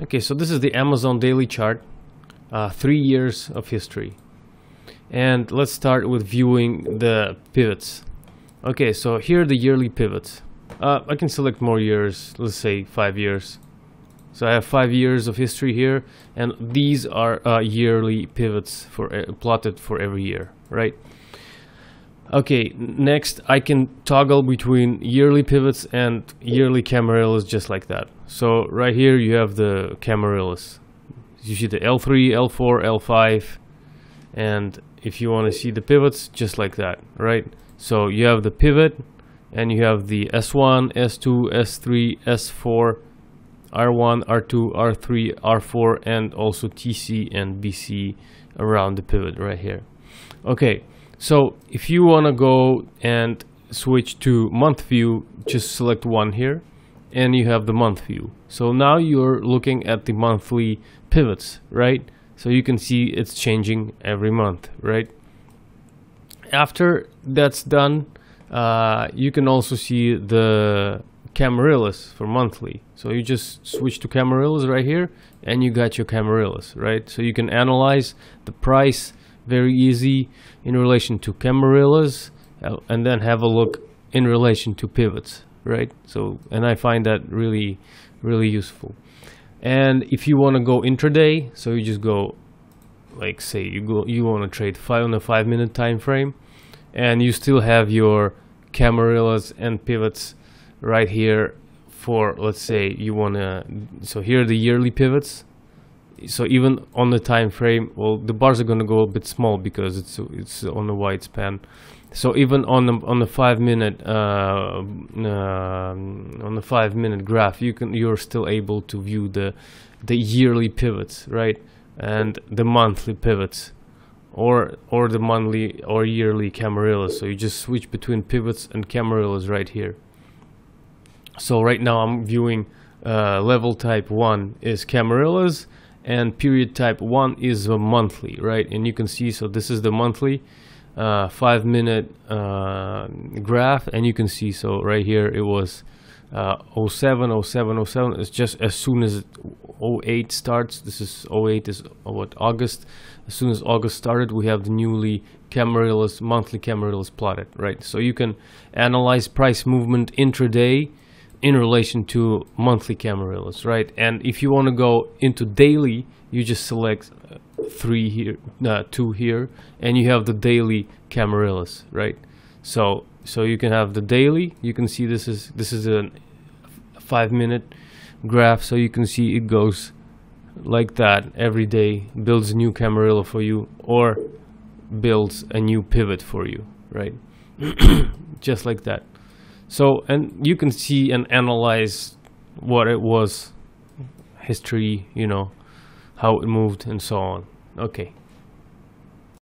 Okay, so this is the Amazon daily chart, 3 years of history. And let's start with viewing the pivots. Okay, so here are the yearly pivots. I can select more years, let's say 5 years. So I have 5 years of history here, and these are yearly pivots for plotted for every year, right? Okay, next I can toggle between yearly pivots and yearly Camarillas just like that. So right here you have the Camarillas. You see the L3, L4, L5, and if you want to see the pivots, just like that, right? So you have the pivot, and you have the S1, S2, S3, S4, R1, R2, R3, R4, and also TC and BC around the pivot right here. Okay, so if you want to go and switch to month view, just select one here and you have the month view. So now you're looking at the monthly pivots, right? So you can see it's changing every month, right? After that's done, you can also see the Camarillas for monthly. So you just switch to Camarillas right here and you got your Camarillas, right? So you can analyze the price very easy in relation to Camarillas, and then have a look in relation to pivots, right? So, and I find that really, really useful. And if you want to go intraday, so you just go, like say you want to trade on a 5 minute time frame, and you still have your Camarillas and pivots right here for, let's say you want to, so here are the yearly pivots. So even on the time frame, well, the bars are going to go a bit small because it's on a wide span. So even on the five minute graph, you're still able to view the yearly pivots, right, and the monthly pivots, or the monthly or yearly Camarillas. So you just switch between pivots and Camarillas right here. So right now I'm viewing level type 1 is Camarillas and period type 1 is a monthly, right? And you can see, so this is the monthly 5 minute graph, and you can see, so right here it was 07 07 07. It's just as soon as 08 starts, this is 08 is what, August. As soon as August started, we have the newly Camarillas, monthly Camarillas plotted, right? So you can analyze price movement intraday in relation to monthly Camarillas, right? And if you want to go into daily, you just select 2 here, and you have the daily Camarillas, right? So you can have the daily. You can see this is a 5 minute graph, so you can see it goes like that every day, builds a new Camarilla for you or builds a new pivot for you, right? Just like that. So, and you can see and analyze what it was, history, you know, how it moved and so on. Okay.